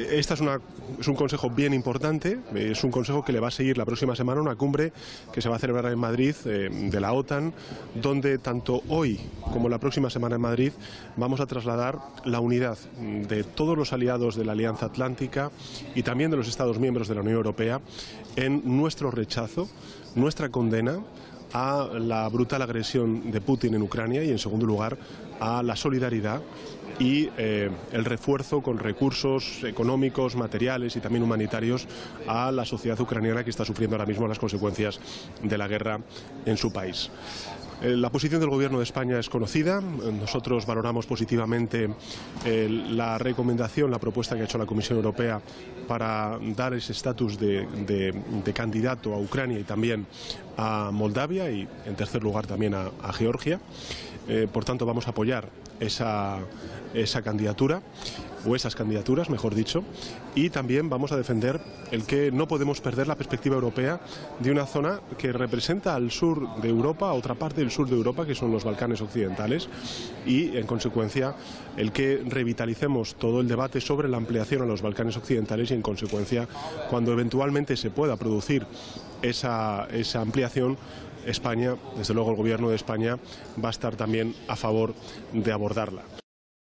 Este es un consejo bien importante, es un consejo que le va a seguir la próxima semana una cumbre que se va a celebrar en Madrid de la OTAN, donde tanto hoy como la próxima semana en Madrid vamos a trasladar la unidad de todos los aliados de la Alianza Atlántica y también de los Estados miembros de la Unión Europea en nuestro rechazo, nuestra condena a la brutal agresión de Putin en Ucrania y, en segundo lugar, a la solidaridad y el refuerzo con recursos económicos, materiales y también humanitarios a la sociedad ucraniana que está sufriendo ahora mismo las consecuencias de la guerra en su país. La posición del Gobierno de España es conocida. Nosotros valoramos positivamente la recomendación, la propuesta que ha hecho la Comisión Europea para dar ese estatus de candidato a Ucrania y también a Moldavia y, en tercer lugar, también a Georgia. Por tanto, vamos a apoyar esa candidatura, o esas candidaturas, mejor dicho, y también vamos a defender el que no podemos perder la perspectiva europea de una zona que representa al sur de Europa, a otra parte del sur de Europa, que son los Balcanes Occidentales, y en consecuencia el que revitalicemos todo el debate sobre la ampliación a los Balcanes Occidentales y en consecuencia cuando eventualmente se pueda producir esa ampliación, España, desde luego el Gobierno de España, va a estar también a favor de abordarla.